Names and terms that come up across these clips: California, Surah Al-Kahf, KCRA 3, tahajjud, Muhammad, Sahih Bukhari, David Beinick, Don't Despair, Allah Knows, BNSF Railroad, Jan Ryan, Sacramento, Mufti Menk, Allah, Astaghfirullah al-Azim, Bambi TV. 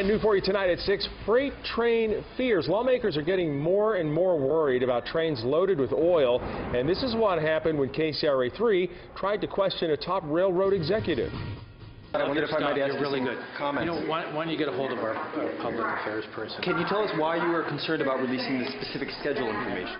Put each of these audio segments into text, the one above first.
And new for you tonight at 6, freight train fears. Lawmakers are getting more and more worried about trains loaded with oil, and this is what happened when KCRA 3 tried to question a top railroad executive. I wonder if I might ask really good comments. You know, why don't you get a hold of our public affairs person? Can you tell us why you were concerned about releasing the specific schedule information?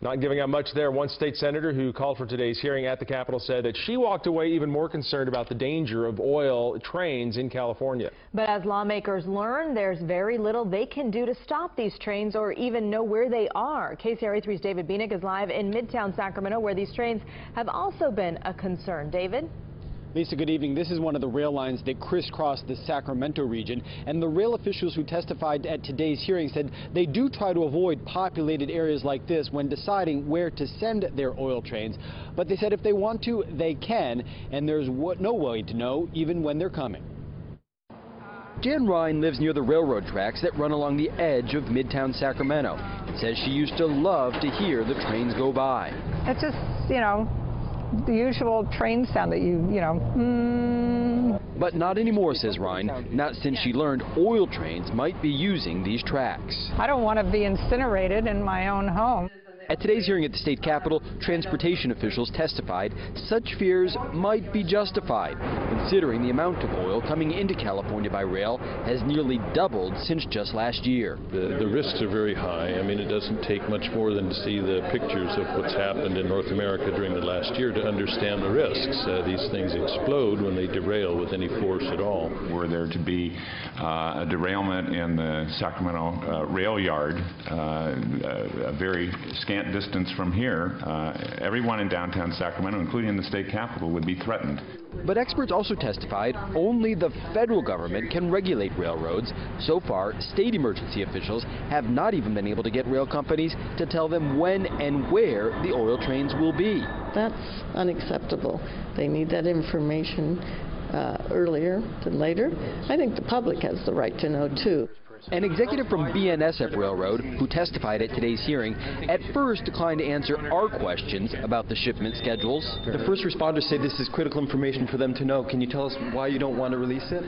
Not giving out much there. One state senator who called for today's hearing at the Capitol said that she walked away even more concerned about the danger of oil trains in California. But as lawmakers learn, there's very little they can do to stop these trains or even know where they are. KCRA 3's David Beinick is live in Midtown Sacramento, where these trains have also been a concern. David? Lisa, good evening. This is one of the rail lines that crisscross the Sacramento region, and the rail officials who testified at today's hearing said they do try to avoid populated areas like this when deciding where to send their oil trains, but they said if they want to, they can, and there's no way to know even when they're coming. Jan Ryan lives near the railroad tracks that run along the edge of Midtown Sacramento and says she used to love to hear the trains go by. It's just, you know, the usual train sound that you know. But not anymore, says Ryan, not since she learned oil trains might be using these tracks. I don't want to be incinerated in my own home. At today's hearing at the state capitol, transportation officials testified such fears might be justified, considering the amount of oil coming into California by rail has nearly doubled since just last year. The risks are very high. I mean, it doesn't take much more than to see the pictures of what's happened in North America during the last year to understand the risks. These things explode when they derail with any force at all. Were there to be a derailment in the Sacramento rail yard, a very scandalous distance from here, everyone in downtown Sacramento, including the state capitol, would be threatened. But experts also testified only the federal government can regulate railroads. So far, state emergency officials have not even been able to get rail companies to tell them when and where the oil trains will be. That's unacceptable. They need that information earlier than later. I think the public has the right to know, too. An executive from BNSF Railroad, who testified at today's hearing, at first declined to answer our questions about the shipment schedules. The first responders say this is critical information for them to know. Can you tell us why you don't want to release it?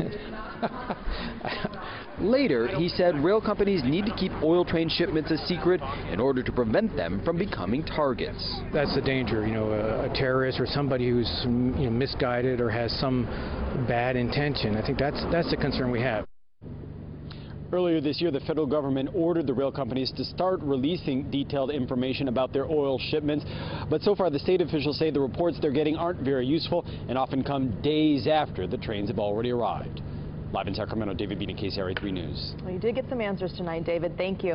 Later, he said rail companies need to keep oil train shipments a secret in order to prevent them from becoming targets. That's the danger, you know, a terrorist or somebody who's misguided or has some bad intention. I think that's the concern we have. Earlier this year, the federal government ordered the rail companies to start releasing detailed information about their oil shipments. But so far, the state officials say the reports they're getting aren't very useful and often come days after the trains have already arrived. Live in Sacramento, David Beinick, KCRA 3 News. Well, you did get some answers tonight, David. Thank you.